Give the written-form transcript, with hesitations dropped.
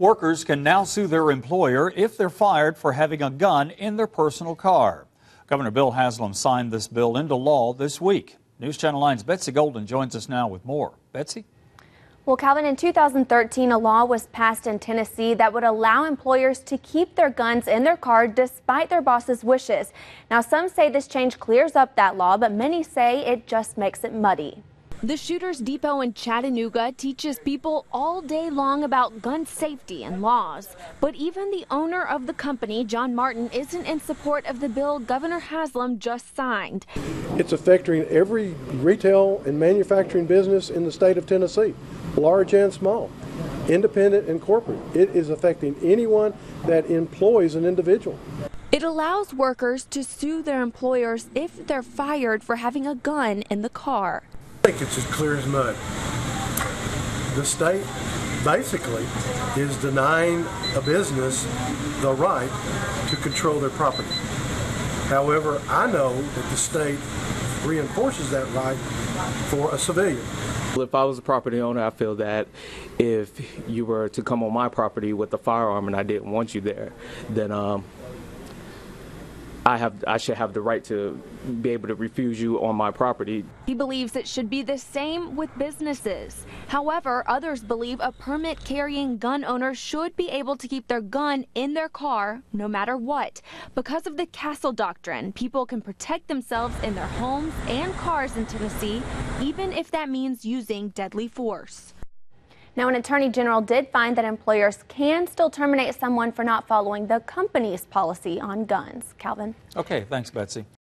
Workers can now sue their employer if they're fired for having a gun in their personal car. Governor Bill Haslam signed this bill into law this week. News Channel 9's Betsy Golden joins us now with more. Betsy? Well, Calvin, in 2013, a law was passed in Tennessee that would allow employers to keep their guns in their car despite their boss's wishes. Now, some say this change clears up that law, but many say it just makes it muddy. The Shooters Depot in Chattanooga teaches people all day long about gun safety and laws. But even the owner of the company, John Martin, isn't in support of the bill Governor Haslam just signed. It's affecting every retail and manufacturing business in the state of Tennessee, large and small, independent and corporate. It is affecting anyone that employs an individual. It allows workers to sue their employers if they're fired for having a gun in the car. I think it's as clear as mud. The state basically is denying a business the right to control their property. However, I know that the state reinforces that right for a civilian. If I was a property owner, I feel that if you were to come on my property with a firearm and I didn't want you there, then I should have the right to be able to refuse you on my property. He believes it should be the same with businesses. However, others believe a permit-carrying gun owner should be able to keep their gun in their car no matter what. Because of the Castle Doctrine, people can protect themselves in their homes and cars in Tennessee, even if that means using deadly force. Now, an attorney general did find that employers can still terminate someone for not following the company's policy on guns. Calvin? Okay, thanks, Betsy.